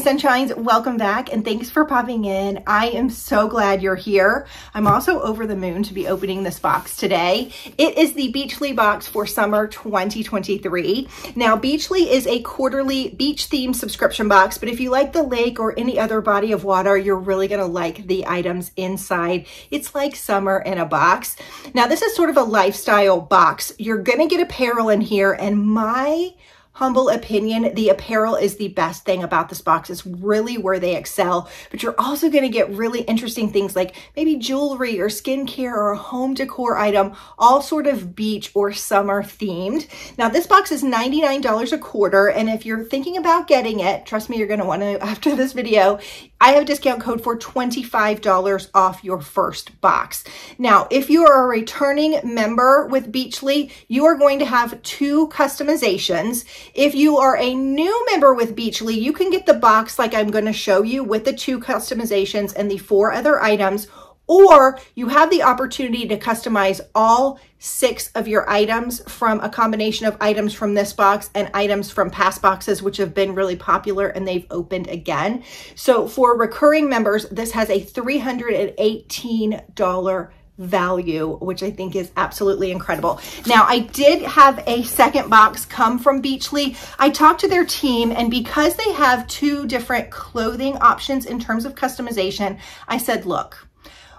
Sunshines, welcome back and thanks for popping in. I am so glad you're here. I'm also over the moon to be opening this box today. It is the Beachly box for summer 2023. Now, Beachly is a quarterly beach themed subscription box, but if you like the lake or any other body of water, you're really gonna like the items inside. It's like summer in a box. Now, this is sort of a lifestyle box. You're gonna get apparel in here, and my humble opinion, the apparel is the best thing about this box. It's really where they excel, but you're also going to get really interesting things like maybe jewelry or skincare or a home decor item, all sort of beach or summer themed. Now, this box is $99 a quarter, and if you're thinking about getting it, trust me, you're going to want to after this video. I have a discount code for $25 off your first box. Now, if you are a returning member with Beachly, you are going to have two customizations. If you are a new member with Beachly, you can get the box like I'm going to show you with the two customizations and the four other items, or you have the opportunity to customize all 6 of your items from a combination of items from this box and items from past boxes, which have been really popular and they've opened again. So for recurring members, this has a $318 value, which I think is absolutely incredible. Now, I did have a second box come from Beachly. I talked to their team, and because they have two different clothing options in terms of customization, I said, look,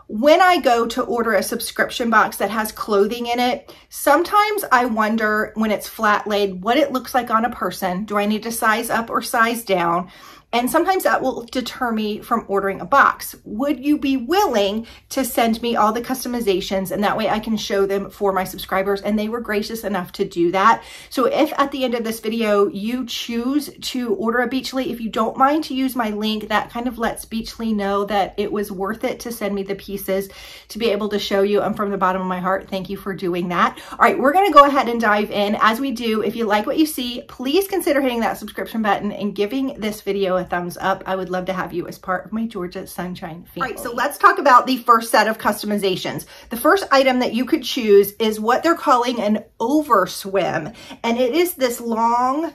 when I go to order a subscription box that has clothing in it, sometimes I wonder when it's flat laid what it looks like on a person. Do I need to size up or size down? And sometimes that will deter me from ordering a box. Would you be willing to send me all the customizations? And that way I can show them for my subscribers. And they were gracious enough to do that. So if at the end of this video, you choose to order a Beachly, if you don't mind to use my link, that kind of lets Beachly know that it was worth it to send me the pieces to be able to show you. And from the bottom of my heart, thank you for doing that. All right, we're gonna go ahead and dive in. As we do, if you like what you see, please consider hitting that subscription button and giving this video a thumbs up. I would love to have you as part of my Georgia Sunshine family. All right, so let's talk about the first set of customizations. The first item that you could choose is what they're calling an overswim, and it is this long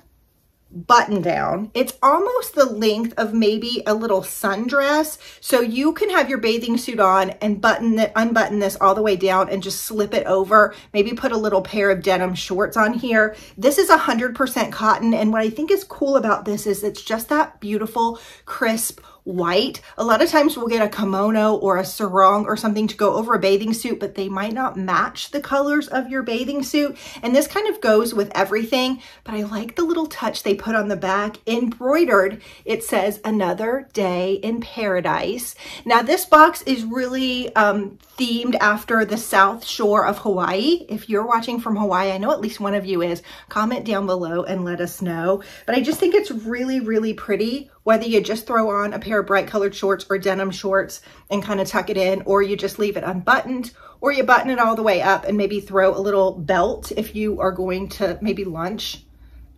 button down. It's almost the length of maybe a little sundress. So you can have your bathing suit on and unbutton this all the way down and just slip it over. Maybe put a little pair of denim shorts on here. This is 100% cotton. And what I think is cool about this is it's just that beautiful, crisp white. A lot of times we'll get a kimono or a sarong or something to go over a bathing suit, but they might not match the colors of your bathing suit. And this kind of goes with everything, but I like the little touch they put on the back. Embroidered, it says another day in paradise. Now this box is really themed after the South Shore of Hawaii. If you're watching from Hawaii, I know at least one of you is, comment down below and let us know. But I just think it's really, really pretty. Whether you just throw on a pair of bright colored shorts or denim shorts and kind of tuck it in, or you just leave it unbuttoned, or you button it all the way up and maybe throw a little belt if you are going to maybe lunch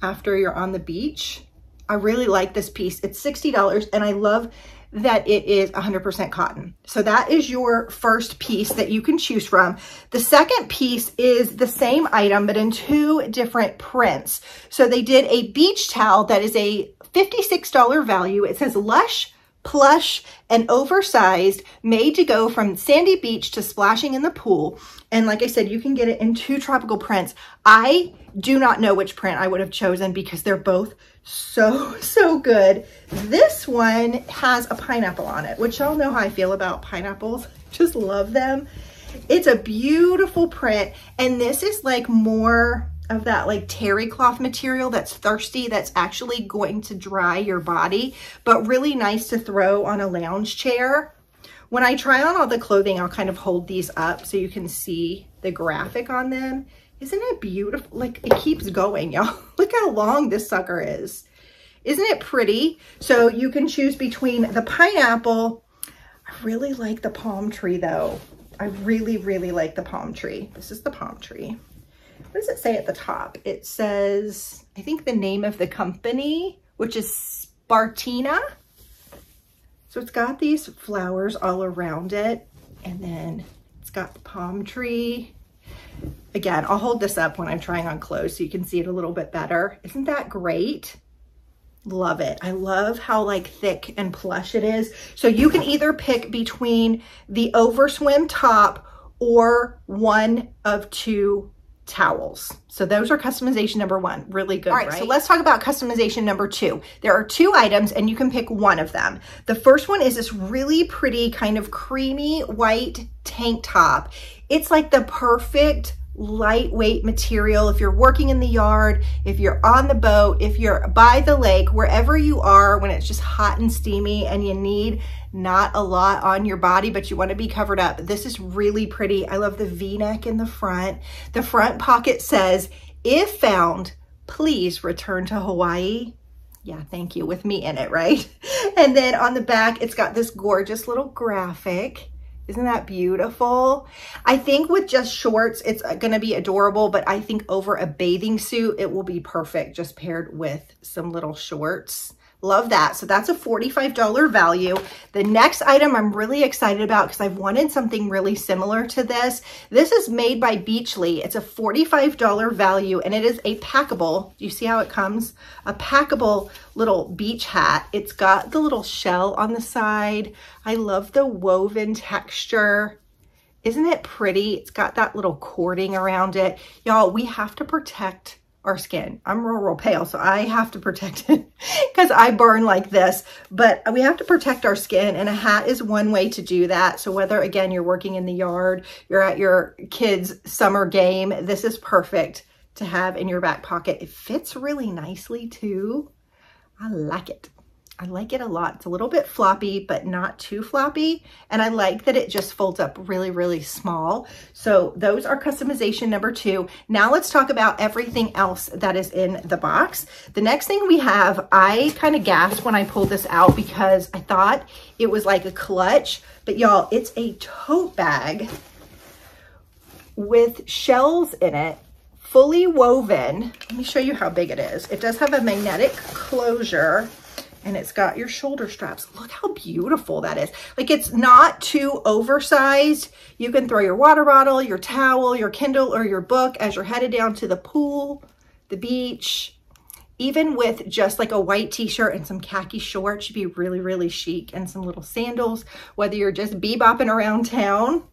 after you're on the beach. I really like this piece. It's $60, and I love that it is 100% cotton. So that is your first piece that you can choose from. The second piece is the same item, but in two different prints. So they did a beach towel that is a $56 value. It says lush, plush, and oversized, made to go from sandy beach to splashing in the pool. And like I said, you can get it in two tropical prints. I do not know which print I would have chosen because they're both so good. This one has a pineapple on it, which y'all know how I feel about pineapples. Just love them. It's a beautiful print, and this is like more of that like terry cloth material that's thirsty, that's actually going to dry your body, but really nice to throw on a lounge chair. When I try on all the clothing, I'll kind of hold these up so you can see the graphic on them. Isn't it beautiful? Like, it keeps going, y'all. Look how long this sucker is. Isn't it pretty? So you can choose between the pineapple. I really like the palm tree though. I really, really like the palm tree. This is the palm tree. What does it say at the top? It says, I think the name of the company, which is Spartina. So it's got these flowers all around it, and then it's got the palm tree. Again, I'll hold this up when I'm trying on clothes so you can see it a little bit better. Isn't that great? Love it. I love how like thick and plush it is. So you can either pick between the Overswim top or one of two towels. So those are customization number one. Really good, right? So let's talk about customization number two. There are two items and you can pick one of them. The first one is this really pretty kind of creamy white tank top. It's like the perfect lightweight material if you're working in the yard, if you're on the boat, if you're by the lake, wherever you are when it's just hot and steamy and you need not a lot on your body, but you want to be covered up. This is really pretty. I love the V-neck in the front. The front pocket says, "If found, please return to Hawaii." Yeah, thank you, with me in it, right? And then on the back, it's got this gorgeous little graphic. Isn't that beautiful? I think with just shorts, it's gonna be adorable, but I think over a bathing suit, it will be perfect, just paired with some little shorts. Love that. So that's a $45 value. The next item I'm really excited about because I've wanted something really similar to this. This is made by Beachly. It's a $45 value and it is a packable. Do you see how it comes? A packable little beach hat. It's got the little shell on the side. I love the woven texture. Isn't it pretty? It's got that little cording around it. Y'all, we have to protect our skin. I'm real pale, so I have to protect it because I burn like this, but we have to protect our skin, and a hat is one way to do that. So whether, again, you're working in the yard, you're at your kids' summer game, this is perfect to have in your back pocket. It fits really nicely too. I like it. I like it a lot. It's a little bit floppy, but not too floppy. And I like that it just folds up really, really small. So those are customization number two. Now let's talk about everything else that is in the box. The next thing we have, I kind of gasped when I pulled this out because I thought it was like a clutch, but y'all, it's a tote bag with shells in it, fully woven. Let me show you how big it is. It does have a magnetic closure. And it's got your shoulder straps. Look how beautiful that is. Like, it's not too oversized. You can throw your water bottle, your towel, your Kindle, or your book as you're headed down to the pool, the beach. Even with just like a white t-shirt and some khaki shorts, should be really, really chic, and some little sandals, whether you're just bebopping around town.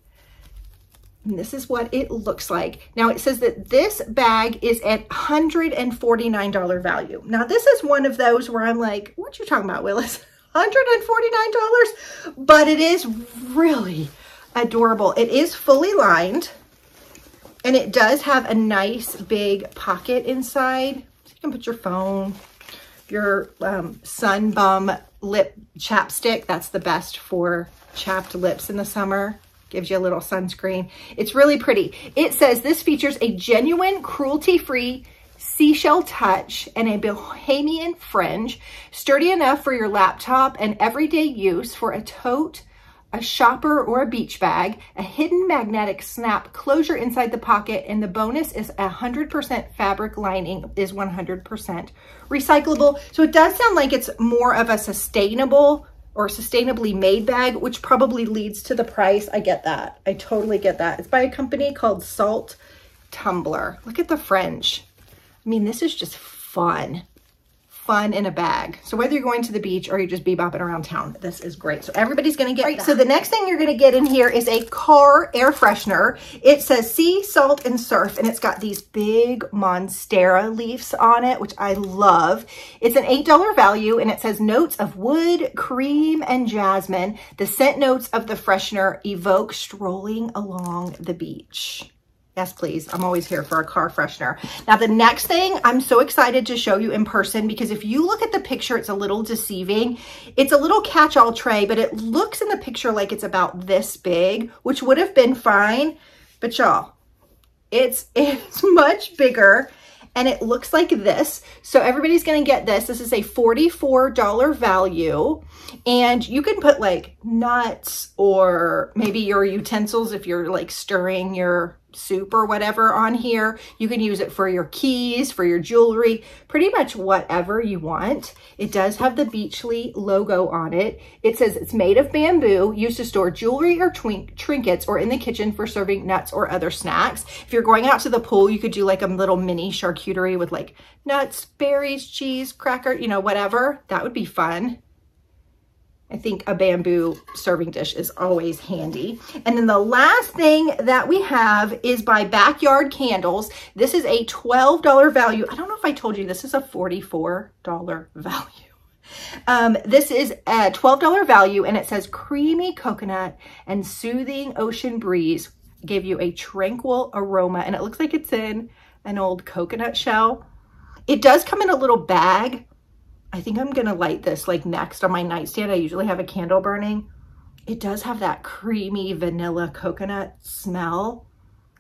And this is what it looks like. Now it says that this bag is at $149 value. Now this is one of those where I'm like, what you talking about, Willis? $149, but it is really adorable. It is fully lined and it does have a nice big pocket inside. So you can put your phone, your Sun Bum lip chapstick. That's the best for chapped lips in the summer. Gives you a little sunscreen. It's really pretty. It says this features a genuine cruelty-free seashell touch and a Bohemian fringe, sturdy enough for your laptop and everyday use for a tote, a shopper, or a beach bag, a hidden magnetic snap closure inside the pocket, and the bonus is 100% fabric lining is 100% recyclable. So it does sound like it's more of a sustainable or sustainably made bag, which probably leads to the price. I get that. I totally get that. It's by a company called Salt Tumbler. Look at the fringe. I mean, this is just fun. Fun in a bag. So whether you're going to the beach or you're just bebopping around town, this is great. So everybody's gonna get that. So the next thing you're gonna get in here is a car air freshener. It says sea, salt, and surf, and it's got these big Monstera leaves on it, which I love. It's an $8 value, and it says notes of wood, cream, and jasmine. The scent notes of the freshener evoke strolling along the beach. Yes, please. I'm always here for a car freshener. Now, the next thing I'm so excited to show you in person, because if you look at the picture, it's a little deceiving. It's a little catch-all tray, but it looks in the picture like it's about this big, which would have been fine. But y'all, it's much bigger, and it looks like this. So everybody's going to get this. This is a $44 value, and you can put like nuts or maybe your utensils if you're like stirring your soup or whatever on here. You can use it for your keys, for your jewelry, pretty much whatever you want. It does have the Beachly logo on it. It says it's made of bamboo, used to store jewelry or trinkets, or in the kitchen for serving nuts or other snacks. If you're going out to the pool, you could do like a little mini charcuterie with like nuts, berries, cheese, cracker, you know, whatever. That would be fun. I think a bamboo serving dish is always handy. And then the last thing that we have is by Backyard Candles. This is a $12 value. I don't know if I told you, this is a $44 value. This is a $12 value, and it says creamy coconut and soothing ocean breeze give you a tranquil aroma. And it looks like it's in an old coconut shell. It does come in a little bag. I think I'm gonna light this like next on my nightstand. I usually have a candle burning. It does have that creamy vanilla coconut smell.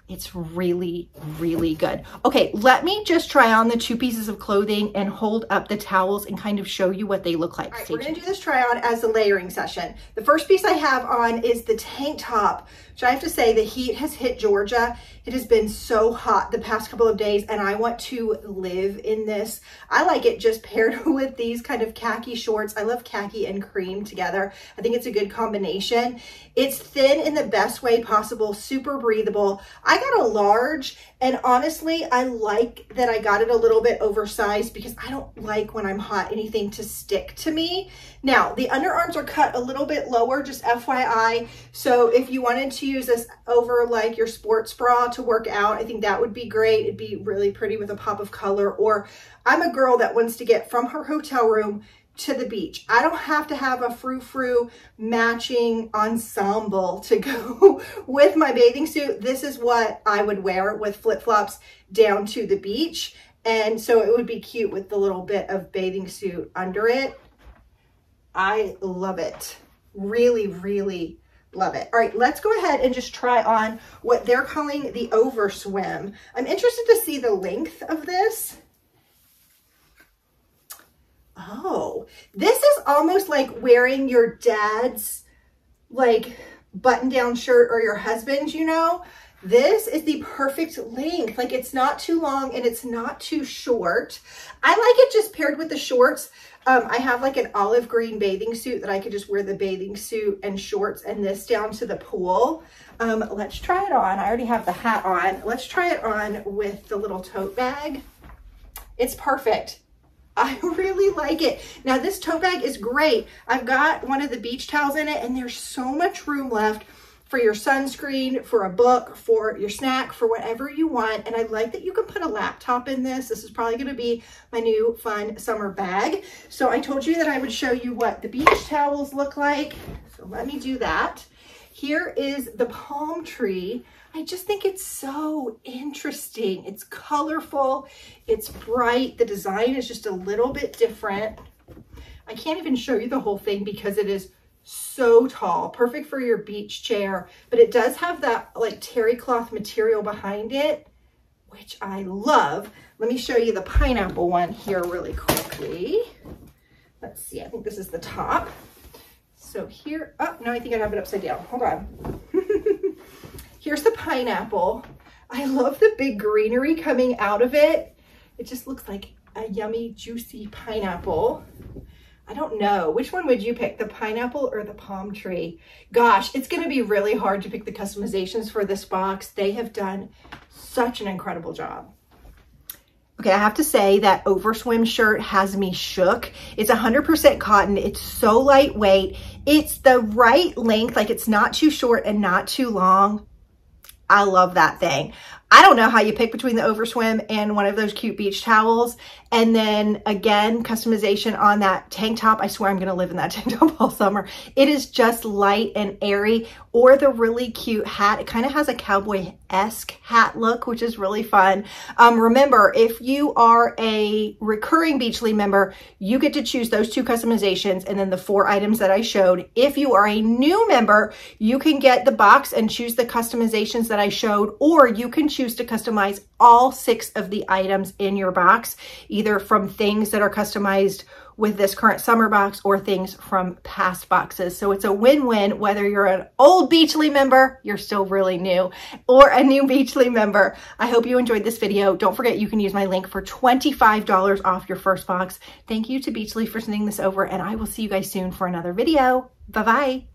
It's really, really good. Okay, let me just try on the two pieces of clothing and hold up the towels and kind of show you what they look like. All right, we're gonna do this try on as a layering session. The first piece I have on is the tank top, which I have to say the heat has hit Georgia. It has been so hot the past couple of days, and I want to live in this. I like it just paired with these kind of khaki shorts. I love khaki and cream together. I think it's a good combination. It's thin in the best way possible, super breathable. I got a large, and honestly, I like that I got it a little bit oversized because I don't like when I'm hot anything to stick to me. Now, the underarms are cut a little bit lower, just FYI. So if you wanted to use this over like your sports bra to work out, I think that would be great. It'd be really pretty with a pop of color. Or I'm a girl that wants to get from her hotel room to the beach. I don't have to have a frou-frou matching ensemble to go with my bathing suit. This is what I would wear with flip-flops down to the beach. And so it would be cute with the little bit of bathing suit under it. I love it. Really, really love it. All right, let's go ahead and just try on what they're calling the overswim. I'm interested to see the length of this. Oh, this is almost like wearing your dad's like button-down shirt or your husband's, you know? This is the perfect length. Like, it's not too long and it's not too short. I like it just paired with the shorts. I have like an olive green bathing suit that I could just wear the bathing suit and shorts and this down to the pool. Let's try it on. I already have the hat on. Let's try it on with the little tote bag. It's perfect. I really like it. Now, this tote bag is great. I've got one of the beach towels in it, and there's so much room left for your sunscreen, for a book, for your snack, for whatever you want. And I like that you can put a laptop in this. This is probably gonna be my new fun summer bag. So I told you that I would show you what the beach towels look like. So let me do that. Here is the palm tree. I just think it's so interesting. It's colorful, it's bright. The design is just a little bit different. I can't even show you the whole thing because it is so tall, perfect for your beach chair, but it does have that like terry cloth material behind it, which I love. Let me show you the pineapple one here really quickly. Let's see, I think this is the top. So here, oh, no, I think I have it upside down. Hold on. Here's the pineapple. I love the big greenery coming out of it. It just looks like a yummy, juicy pineapple. I don't know. Which one would you pick, the pineapple or the palm tree? Gosh, it's going to be really hard to pick the customizations for this box. They have done such an incredible job. Okay, I have to say that Overswim shirt has me shook. It's 100% cotton. It's so lightweight. It's the right length. Like, it's not too short and not too long. I love that thing. I don't know how you pick between the Overswim and one of those cute beach towels. And then again, customization on that tank top. I swear I'm gonna live in that tank top all summer. It is just light and airy, or the really cute hat. It kind of has a cowboy-esque hat look, which is really fun. Remember, if you are a recurring Beachly member, you get to choose those two customizations and then the 4 items that I showed. If you are a new member, you can get the box and choose the customizations that I showed, or you can choose to customize all 6 of the items in your box, either from things that are customized with this current summer box or things from past boxes. So it's a win-win whether you're an old Beachly member, you're still really new, or a new Beachly member. I hope you enjoyed this video. Don't forget you can use my link for $25 off your first box. Thank you to Beachly for sending this over, and I will see you guys soon for another video. Bye-bye.